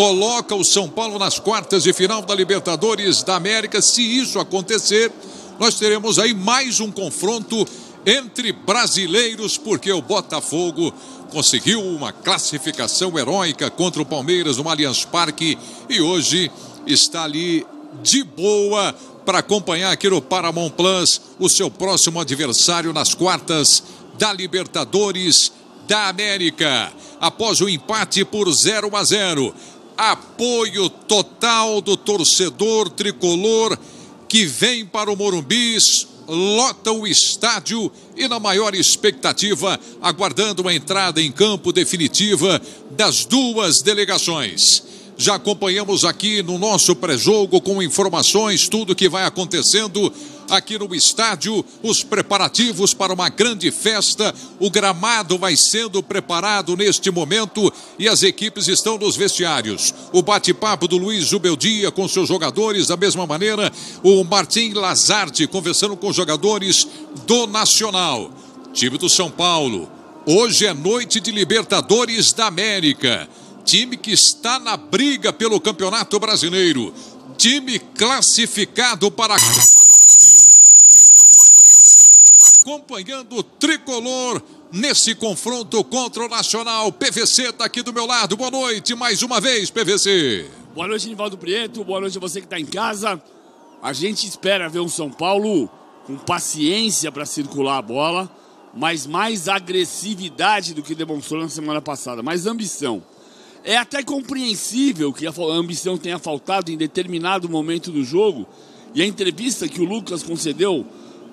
coloca o São Paulo nas quartas de final da Libertadores da América. Se isso acontecer, nós teremos aí mais um confronto entre brasileiros, porque o Botafogo conseguiu uma classificação heróica contra o Palmeiras no Allianz Parque e hoje está ali de boa para acompanhar aqui no Paramount Plus o seu próximo adversário nas quartas da Libertadores da América. Após o empate por 0-0, apoio total do torcedor tricolor que vem para o Morumbi, lota o estádio e na maior expectativa, aguardando a entrada em campo definitiva das duas delegações. Já acompanhamos aqui no nosso pré-jogo com informações, tudo que vai acontecendo aqui no estádio, os preparativos para uma grande festa, o gramado vai sendo preparado neste momento e as equipes estão nos vestiários. O bate-papo do Luis Zubeldía com seus jogadores, da mesma maneira, o Martin Lazarte conversando com os jogadores do Nacional. Time do São Paulo, hoje é noite de Libertadores da América, time que está na briga pelo Campeonato Brasileiro, time classificado para a Copa do Brasil. Então vamos nessa, acompanhando o tricolor nesse confronto contra o Nacional. PVC está aqui do meu lado, boa noite mais uma vez, PVC. Boa noite, Nivaldo Prieto, boa noite a você que está em casa. A gente espera ver um São Paulo com paciência para circular a bola, mas mais agressividade do que demonstrou na semana passada, mais ambição. É até compreensível que a ambição tenha faltado em determinado momento do jogo. E a entrevista que o Lucas concedeu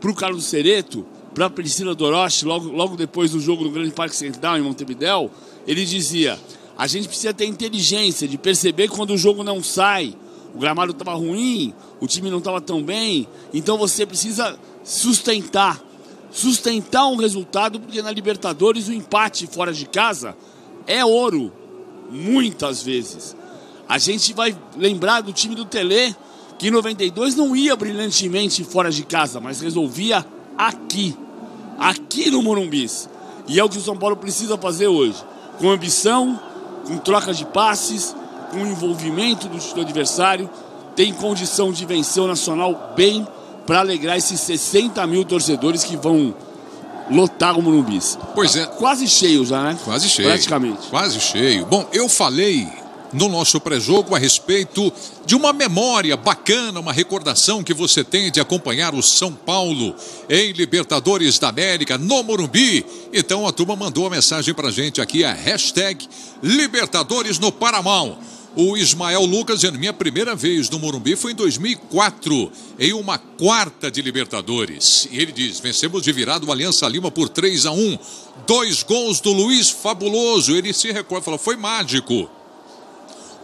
para o Carlos Cereto, para a Priscila Dorosti, logo depois do jogo no Grande Parque Central, em Montevidéu, ele dizia: a gente precisa ter inteligência de perceber quando o jogo não sai. O gramado estava ruim, o time não estava tão bem, então você precisa sustentar um resultado, porque na Libertadores o empate fora de casa é ouro. Muitas vezes. A gente vai lembrar do time do Telê, que em 92 não ia brilhantemente fora de casa, mas resolvia aqui no Morumbi. E é o que o São Paulo precisa fazer hoje. Com ambição, com troca de passes, com envolvimento do adversário, tem condição de vencer o Nacional bem para alegrar esses 60 mil torcedores que vão lotar o Morumbi. Pois é. Quase cheio já, né? Quase cheio. Praticamente. Quase cheio. Bom, eu falei no nosso pré-jogo a respeito de uma memória bacana, uma recordação que você tem de acompanhar o São Paulo em Libertadores da América, no Morumbi. Então a turma mandou a mensagem pra gente aqui, a hashtag Libertadores no Paramount. O Ismael Lucas dizendo: minha primeira vez no Morumbi foi em 2004, em uma quarta de Libertadores. E ele diz: vencemos de virada o Alianza Lima por 3-1. 2 gols do Luiz Fabuloso. Ele se recorda, falou: foi mágico.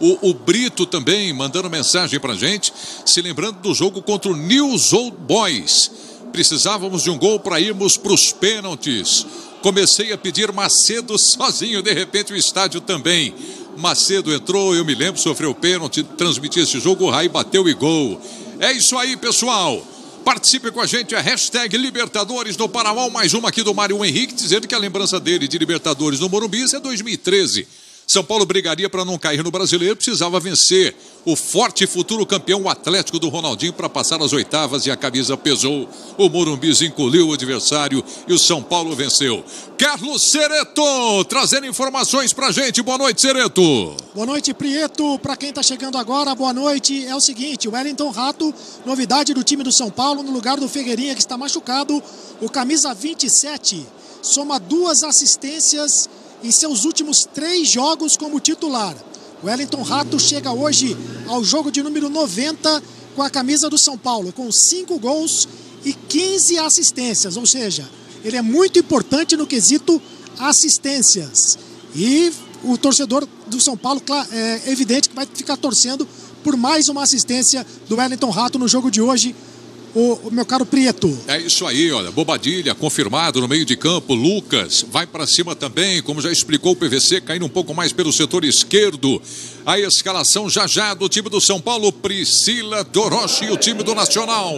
O Brito também mandando mensagem pra gente, se lembrando do jogo contra o News Old Boys. Precisávamos de um gol para irmos para os pênaltis. Comecei a pedir Macedo sozinho, de repente o estádio também. Macedo entrou, eu me lembro, sofreu pênalti, transmitiu esse jogo, o Raí bateu e gol. É isso aí, pessoal. Participe com a gente, a hashtag Libertadores no Paramount. Mais uma aqui do Mário Henrique, dizendo que a lembrança dele de Libertadores no Morumbi é 2013. São Paulo brigaria para não cair no Brasileiro, precisava vencer o forte futuro campeão, o Atlético do Ronaldinho, para passar às oitavas, e a camisa pesou. O Morumbi encolheu o adversário e o São Paulo venceu. Carlos Cereto trazendo informações para a gente. Boa noite, Cereto. Boa noite, Prieto. Para quem está chegando agora, boa noite. É o seguinte, o Wellington Rato, novidade do time do São Paulo, no lugar do Figueirinha, que está machucado. O camisa 27 soma 2 assistências em seus últimos 3 jogos como titular. O Wellington Rato chega hoje ao jogo de número 90 com a camisa do São Paulo, com 5 gols e 15 assistências, ou seja, ele é muito importante no quesito assistências. E o torcedor do São Paulo, é evidente que vai ficar torcendo por mais uma assistência do Wellington Rato no jogo de hoje. O meu caro Prieto. É isso aí, olha, Bobadilha confirmado no meio de campo, Lucas vai para cima também, como já explicou o PVC, caindo um pouco mais pelo setor esquerdo. A escalação já já do time do São Paulo, Priscila Dorosti e o time do Nacional.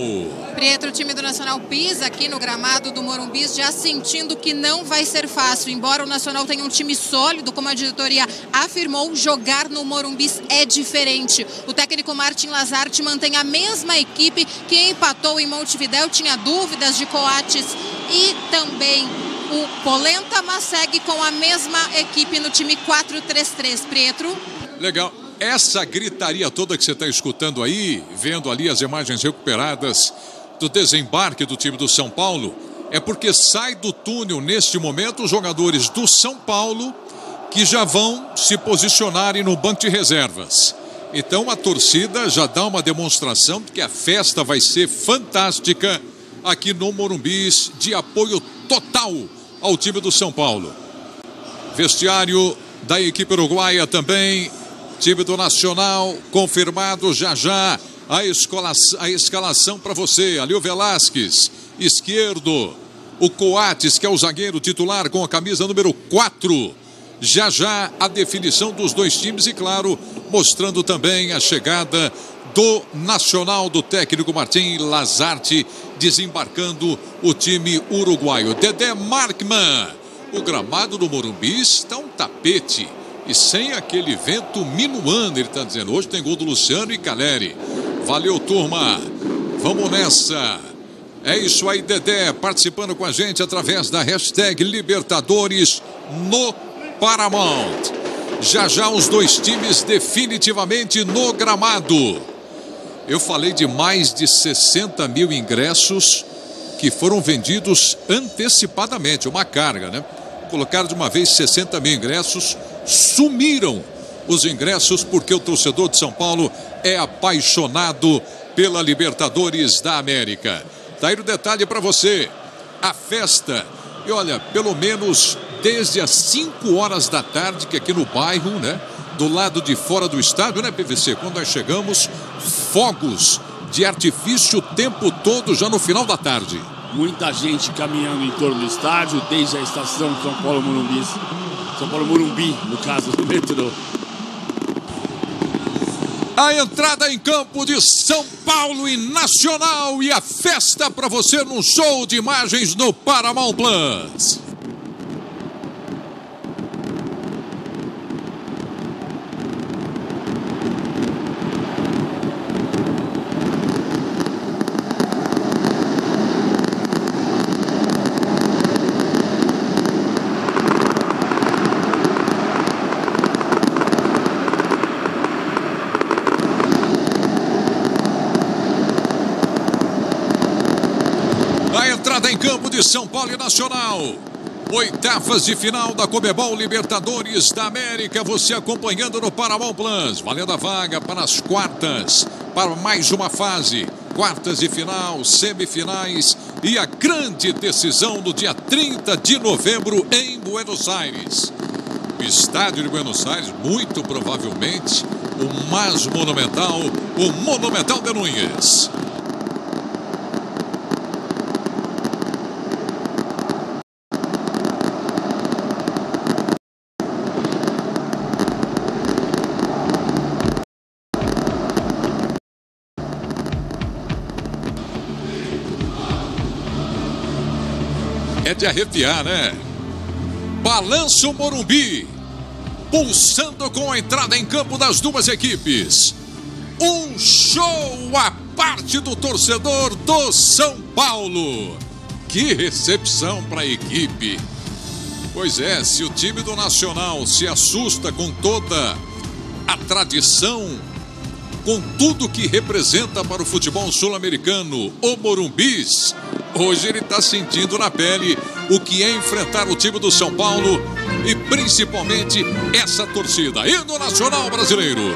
Pietro, o time do Nacional pisa aqui no gramado do Morumbi, já sentindo que não vai ser fácil. Embora o Nacional tenha um time sólido, como a diretoria afirmou, jogar no Morumbi é diferente. O técnico Martin Lazarte mantém a mesma equipe que empatou em Montevidéu, tinha dúvidas de Coates e também o Polenta, mas segue com a mesma equipe no time 4-3-3, Pietro. Legal. Essa gritaria toda que você está escutando aí, vendo ali as imagens recuperadas do desembarque do time do São Paulo, é porque sai do túnel neste momento os jogadores do São Paulo que já vão se posicionarem no banco de reservas. Então a torcida já dá uma demonstração de que a festa vai ser fantástica aqui no Morumbi, de apoio total ao time do São Paulo. Vestiário da equipe uruguaia também, time do Nacional, confirmado já já a escalação para você. Ali o Velasquez, esquerdo, o Coates, que é o zagueiro titular com a camisa número 4. Já já a definição dos dois times e, claro, mostrando também a chegada do Nacional, do técnico Martin Lazarte, desembarcando o time uruguaio. Dedé Markman. O gramado do Morumbi está um tapete e sem aquele vento minuano, ele está dizendo. Hoje tem gol do Luciano e Calleri. Valeu, turma. Vamos nessa. É isso aí, Dedé, participando com a gente através da hashtag Libertadores no Paramount. Já já os dois times definitivamente no gramado. Eu falei de mais de 60 mil ingressos que foram vendidos antecipadamente, uma carga, né? Colocaram de uma vez 60 mil ingressos, sumiram os ingressos porque o torcedor de São Paulo é apaixonado pela Libertadores da América. Tá aí o detalhe para você, a festa. E olha, pelo menos desde as 5 horas da tarde, que aqui no bairro, né? Do lado de fora do estádio, né, PVC? Quando nós chegamos, fogos de artifício o tempo todo, já no final da tarde. Muita gente caminhando em torno do estádio, desde a estação São Paulo-Morumbi. São Paulo-Morumbi, no caso, do metrô. A entrada em campo de São Paulo e Nacional e a festa para você num show de imagens no Paramount Plus. São Paulo e Nacional, oitavas de final da CONMEBOL Libertadores da América, você acompanhando no Paramount Plus, valendo a vaga para as quartas, para mais uma fase, quartas de final, semifinais e a grande decisão no dia 30 de novembro em Buenos Aires. O estádio de Buenos Aires, muito provavelmente, o mais monumental, o Monumental de Nunes. É de arrepiar, né? Balança o Morumbi, pulsando com a entrada em campo das duas equipes. Um show à parte do torcedor do São Paulo. Que recepção para a equipe. Pois é, se o time do Nacional se assusta com toda a tradição, com tudo que representa para o futebol sul-americano, o Morumbi, hoje ele está sentindo na pele o que é enfrentar o time do São Paulo e principalmente essa torcida. Hino Nacional Brasileiro.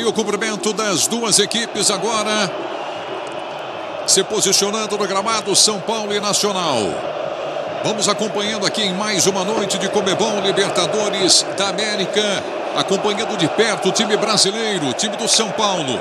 Aí o cumprimento das duas equipes agora. Se posicionando no gramado, São Paulo e Nacional. Vamos acompanhando aqui em mais uma noite de CONMEBOL Libertadores da América. Acompanhando de perto o time brasileiro, o time do São Paulo.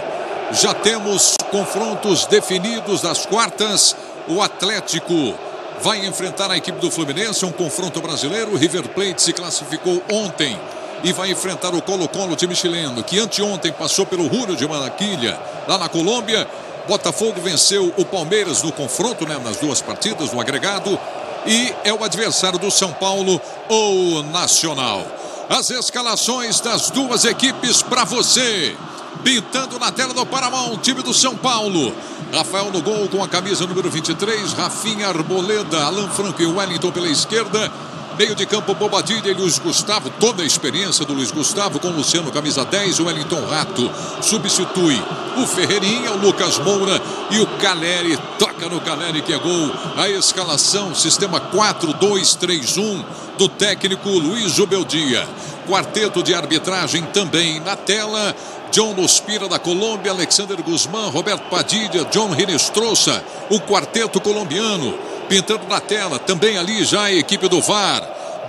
Já temos confrontos definidos das quartas. O Atlético vai enfrentar a equipe do Fluminense, um confronto brasileiro. O River Plate se classificou ontem e vai enfrentar o Colo-Colo, time chileno, que anteontem passou pelo Rúlio de Manaquilha, lá na Colômbia. Botafogo venceu o Palmeiras no confronto, né, nas duas partidas, no agregado. E é o adversário do São Paulo, o Nacional. As escalações das duas equipes para você. Pintando na tela do Paramount, time do São Paulo. Rafael no gol com a camisa número 23. Rafinha, Arboleda, Alan Franco e Wellington pela esquerda. Meio de campo, Bobadilha e Luiz Gustavo. Toda a experiência do Luiz Gustavo com o Luciano, camisa 10. O Wellington Rato substitui o Figueirinha, o Lucas Moura e o Calleri. Toca no Calleri que é gol. A escalação, sistema 4-2-3-1 do técnico Luis Zubeldía. Quarteto de arbitragem também na tela. John Ospina da Colômbia, Alexander Guzmán, Roberto Padilha, John Rinestrosa, o quarteto colombiano. Pintando na tela, também ali já a equipe do VAR.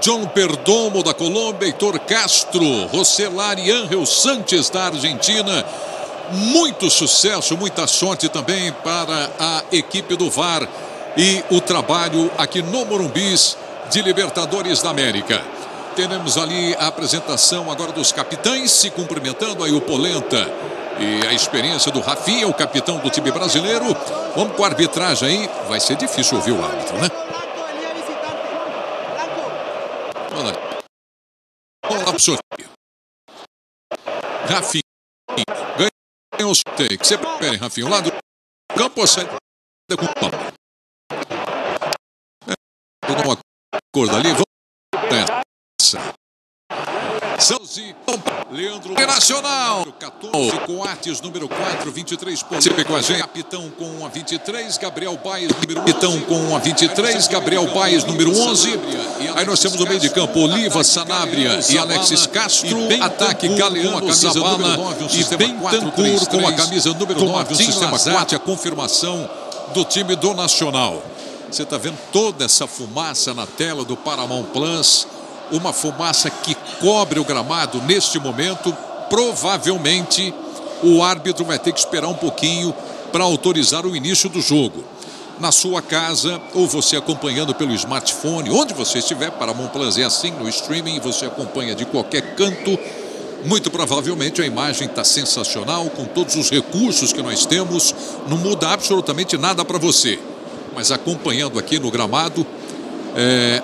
John Perdomo da Colômbia, Heitor Castro, Rocelar e Ángel Sanches da Argentina. Muito sucesso, muita sorte também para a equipe do VAR e o trabalho aqui no Morumbis de Libertadores da América. Teremos ali a apresentação agora dos capitães, se cumprimentando aí o Polenta. E a experiência do Rafinha, o capitão do time brasileiro. Vamos com a arbitragem aí. Vai ser difícil ouvir o árbitro, né? Vamos lá pro sorteio. Rafinha ganha o sorteio. O que você prefere, Rafinha? O lado do campo ou sai com o pau? Vou dar uma cor ali. Leandro Nacional 14, Coates número 4, 23 pontos. Capitão com a 23, Gabriel Baez número 11. Capitão com a 23, Gabriel Baez número 11. Aí nós temos o meio de campo Oliva, Sanabria e Alexis Castro. Ataque Galeano, a camisa número 9, e Bentancur com a camisa número 9, o sistema 4, a confirmação do time do Nacional. Você está vendo toda essa fumaça na tela do Paramount Plus. Uma fumaça que cobre o gramado neste momento. Provavelmente o árbitro vai ter que esperar um pouquinho para autorizar o início do jogo. Na sua casa, ou você acompanhando pelo smartphone, onde você estiver, Paramount Plus é assim, no streaming, você acompanha de qualquer canto. Muito provavelmente a imagem está sensacional, com todos os recursos que nós temos. Não muda absolutamente nada para você. Mas acompanhando aqui no gramado,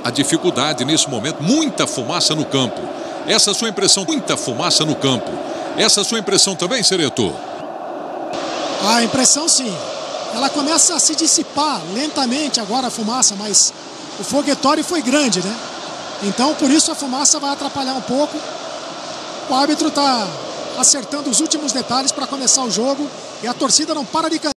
a dificuldade nesse momento, muita fumaça no campo. Essa é a sua impressão, muita fumaça no campo. Essa é a sua impressão também, Cereto? A impressão, sim. Ela começa a se dissipar lentamente agora a fumaça, mas o foguetório foi grande, né? Então, por isso a fumaça vai atrapalhar um pouco. O árbitro está acertando os últimos detalhes para começar o jogo e a torcida não para de cantar.